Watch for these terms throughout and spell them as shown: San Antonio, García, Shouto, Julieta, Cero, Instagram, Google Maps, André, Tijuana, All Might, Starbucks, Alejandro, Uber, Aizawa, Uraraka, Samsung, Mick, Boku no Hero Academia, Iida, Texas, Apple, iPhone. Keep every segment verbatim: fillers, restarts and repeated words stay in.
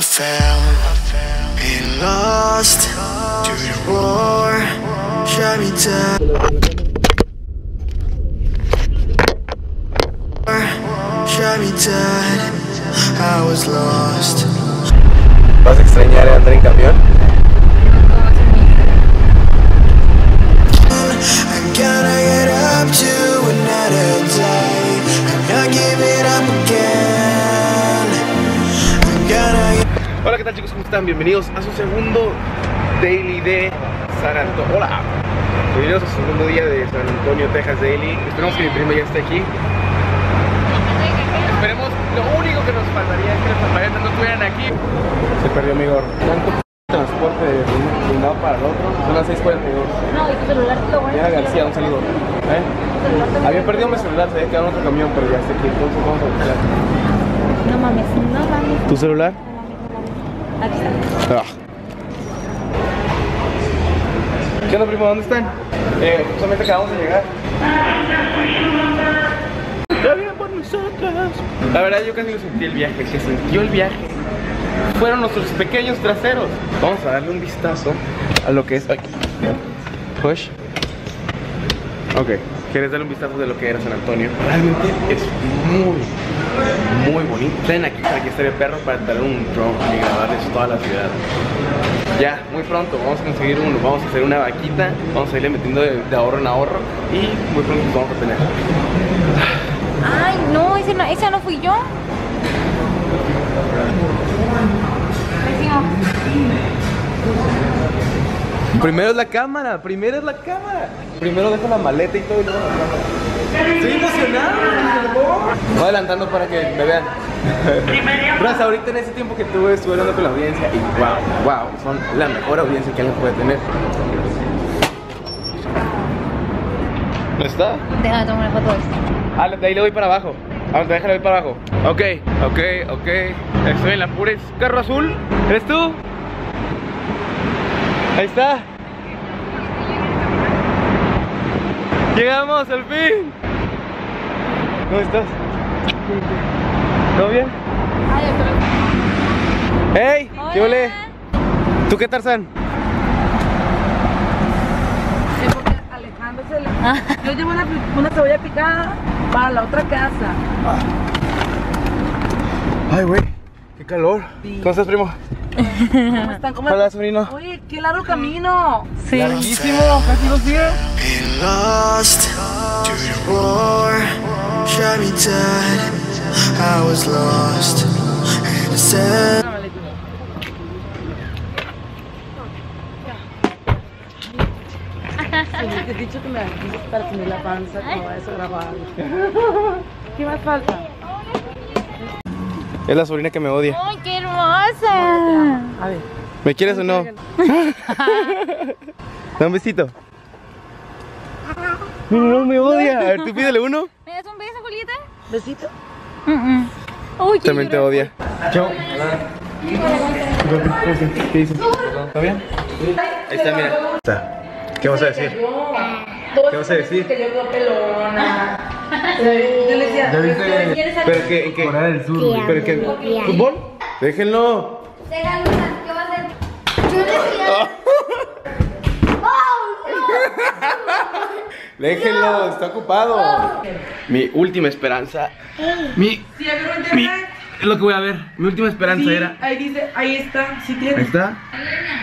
I fell and lost to the roar, shut me down, shut me down, I was lost. ¿Vas a extrañar a André en camión? Hola, ¿qué tal, chicos? ¿Cómo están? Bienvenidos a su segundo Daily de San Antonio. Hola, bienvenidos a su segundo día de San Antonio, Texas Daily. Esperemos que mi primo ya esté aquí. Esperemos, lo único que nos faltaría es que los compañeros no estuvieran aquí. Se perdió mi gorro. ¿Cuánto transporte de un lado para el otro? Son las seis cuarenta y dos. No, y tu celular te lo voy a decir. Ya, García, un saludo. ¿Eh? Había perdido mi celular, se había quedado en otro camión, pero ya está aquí. Entonces vamos a buscar. No mames, no mames. ¿Tu celular? Aquí está. Ah. ¿Qué onda, primo? ¿Dónde están? Eh, justamente acabamos de llegar. Está bien por nosotras. La verdad, yo casi no sentí el viaje. Se sintió el viaje. Fueron nuestros pequeños traseros. Vamos a darle un vistazo a lo que es aquí. Push. Ok, ¿quieres darle un vistazo de lo que era San Antonio? Realmente es muy... muy bonito. Ven aquí, aquí está el perro para traer un drone y grabarles toda la ciudad. Ya, muy pronto vamos a conseguir uno, vamos a hacer una vaquita, vamos a irle metiendo de, de ahorro en ahorro y muy pronto nos vamos a tener. Ay, no, ese no, esa no fui yo. Primero es la cámara, primero es la cámara. Primero dejo la maleta y todo y luego la cámara. Estoy emocionado, voy adelantando para que me vean. Raza, ahorita en ese tiempo que tuve estuve hablando con la audiencia y wow, wow, son la mejor audiencia que alguien puede tener. ¿No está? Déjame tomar una foto de esto. Ah, de ahí le voy para abajo. Ah, déjale voy para abajo. Ok, ok, ok. Estoy en la pura carro azul. ¿Eres tú? Ahí está. Llegamos al fin. ¿Cómo estás? ¿Todo bien? ¡Hey! ¿Qué ole? ¿Tú qué, Tarzán? Sí, porque Alejandro se le... Ah. Yo llevo una, una cebolla picada para la otra casa. Ay, güey, qué calor. Sí. ¿Cómo estás, primo? ¿Cómo están? ¿Cómo Hola, sobrino. Oye, qué largo camino. Sí. Larguísimo, casi dos días. Te he dicho que me dices para tener la panza como va a eso grabado. ¿Qué más falta? Es la sobrina que me odia. ¡Ay, qué hermosa! A ver. ¿Me quieres o no? Da un besito. No, no, me odia. A ver, tú pídele uno. ¿Me das un beso, Julieta? ¿Besito? Uh -uh. Uy, también te odia. Yo. ¿Qué dices? ¿Está bien? Ahí está, mira. Está. ¿Qué vas a decir? ¿Qué vas a decir? Que yo veo pelona. Yo le decía, pero que, que, Corea del Sur, pero que, ¿fútbol? Déjenlo. Déjalo, ¿qué va a hacer? Yo decía. ¡Oh, no! Déjenlo, está ocupado. Mi última esperanza. Mi, mi, es lo que voy a ver. Mi última esperanza era. Ahí dice, ahí está, si tienes. Ahí está.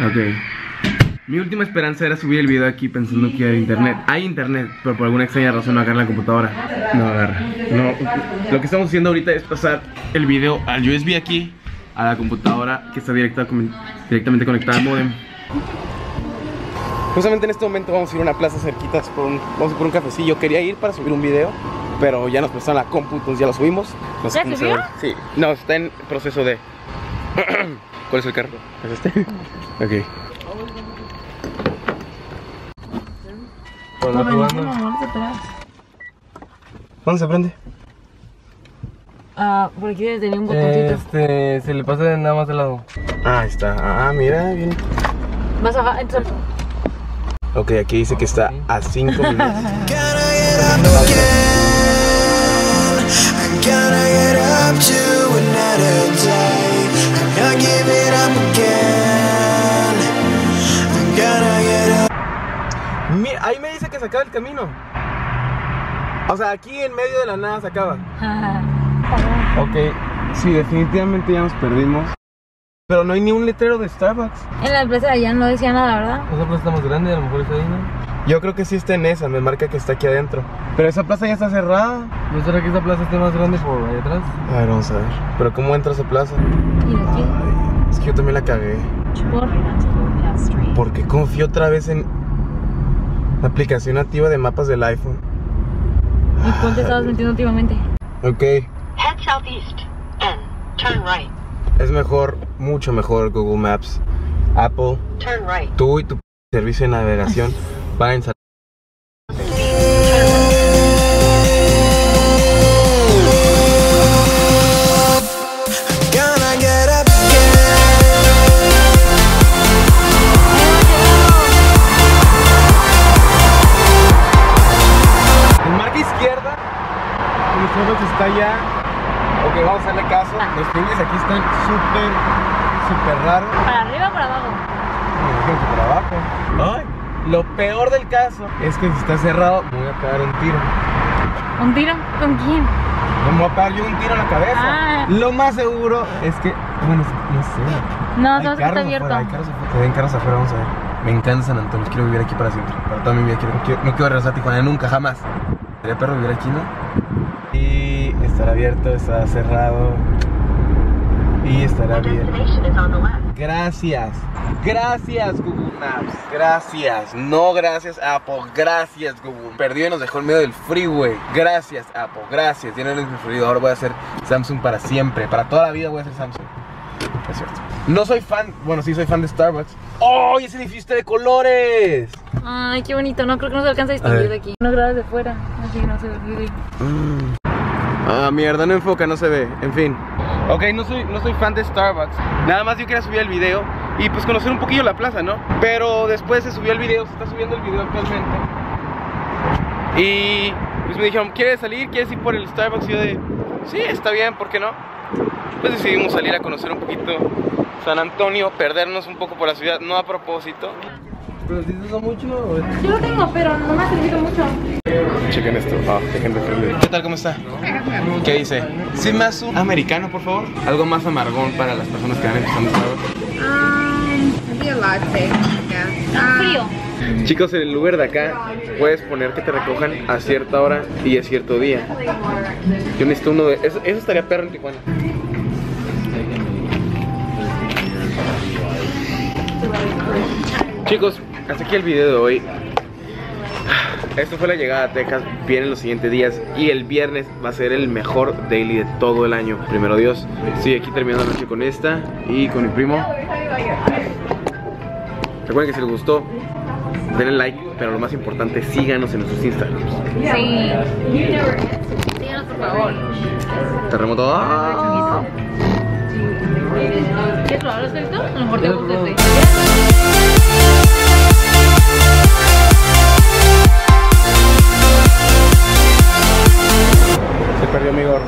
Ok. Mi última esperanza era subir el video aquí pensando que hay internet. Hay internet, pero por alguna extraña razón no agarra la computadora. No agarra. No. Lo que estamos haciendo ahorita es pasar el video al U S B aquí, a la computadora que está directa, directamente conectada al modem. Justamente en este momento vamos a ir a una plaza cerquitas, por un, vamos a por un cafecillo. Quería ir para subir un video, pero ya nos prestaron la compu, entonces ya lo subimos. No sé cómo se va. Sí. No, está en proceso de... ¿Cuál es el carro? ¿Es este? Ok. No, no, no, no, ¿dónde se prende? Ah, por aquí tenía un botoncito. Este, se le pasa de nada más de lado. Ah, ahí está. Ah, mira, bien. Más abajo, entonces. Ok, aquí dice que está a cinco minutos. ahí me dice que se acaba el camino. O sea, aquí en medio de la nada se acaba. Ok, sí, definitivamente ya nos perdimos. Pero no hay ni un letrero de Starbucks. En la empresa de allá no decía nada, ¿verdad? Esa plaza está más grande, a lo mejor está ahí, ¿no? Yo creo que sí está en esa, me marca que está aquí adentro. Pero esa plaza ya está cerrada. ¿No será que esa plaza esté más grande por allá atrás? A ver, vamos a ver. ¿Pero cómo entra esa plaza? ¿Y de qué? Ay, es que yo también la cagué. ¿Por? Porque confío otra vez en la aplicación nativa de mapas del iPhone. ¿Y cuánto estabas metiendo últimamente? Ok. Head southeast and turn right. Es mejor, mucho mejor Google Maps. Apple, turn right. Tú y tu servicio de navegación van a ensalar. En marca izquierda, el Starbucks está allá. Ok, vamos a hacerle caso. Los pingles aquí están súper, súper raros. ¿Para arriba o para abajo? No, para abajo. Ay, lo peor del caso es que si está cerrado me voy a pegar un tiro. ¿Un tiro? ¿Con quién? Me voy a pegar yo un tiro en la cabeza. Ah. Lo más seguro es que, bueno, no sé. No, todo está abierto. Afuera, hay carros afuera. Se ven carros afuera, vamos a ver. Me encanta San Antonio, quiero vivir aquí para siempre. Para toda mi vida, quiero, no, quiero, no quiero regresar a Tijuana nunca, jamás. Sería perro vivir aquí, ¿no? Y estará abierto, estará cerrado y estará bien. Gracias, gracias Google Maps, gracias, no gracias Apple, gracias Google. Perdió y nos dejó en medio del freeway, gracias Apple, gracias, ya no eres mi preferido, ahora voy a ser Samsung para siempre, para toda la vida voy a ser Samsung. Es cierto. No soy fan, bueno sí soy fan de Starbucks. ¡Oh! ¡Ese edificio está de colores! Ay, qué bonito, no creo que no se alcanza a distinguir de aquí. No grabas de fuera, así que no se ve. Mm. Ah, mierda, no enfoca, no se ve, en fin. Ok, no soy, no soy fan de Starbucks. Nada más yo quería subir el video y pues conocer un poquillo la plaza, ¿no? Pero después se subió el video, se está subiendo el video actualmente. Y pues me dijeron, ¿quieres salir? ¿Quieres ir por el Starbucks? Y yo de, sí, está bien, ¿por qué no? Pues decidimos salir a conocer un poquito San Antonio, perdernos un poco por la ciudad, no a propósito. ¿Pero si te usa mucho? Yo lo tengo, pero no me ha servido mucho. Chequen esto, ah, dejen de prender. ¿Qué tal? ¿Cómo está? ¿Qué dice? Sí, más un americano, por favor. Algo más amargón para las personas que van empezando a um, maybe a latte, yeah. Frío. Chicos, en el Uber de acá puedes poner que te recojan a cierta hora y a cierto día. Yo necesito uno de... Eso, eso estaría perro en Tijuana. Chicos, hasta aquí el video de hoy. Esto fue la llegada a Texas. Vienen los siguientes días y el viernes va a ser el mejor daily de todo el año. Primero Dios. Sí, aquí terminando la noche con esta y con mi primo. Recuerden que si les gustó, denle like, pero lo más importante, síganos en nuestros Instagrams. Sí, síganos por favor. Terremoto. Ah. ¿Qué raro es esto? A lo mejor te gusta. Perdió mi gorro.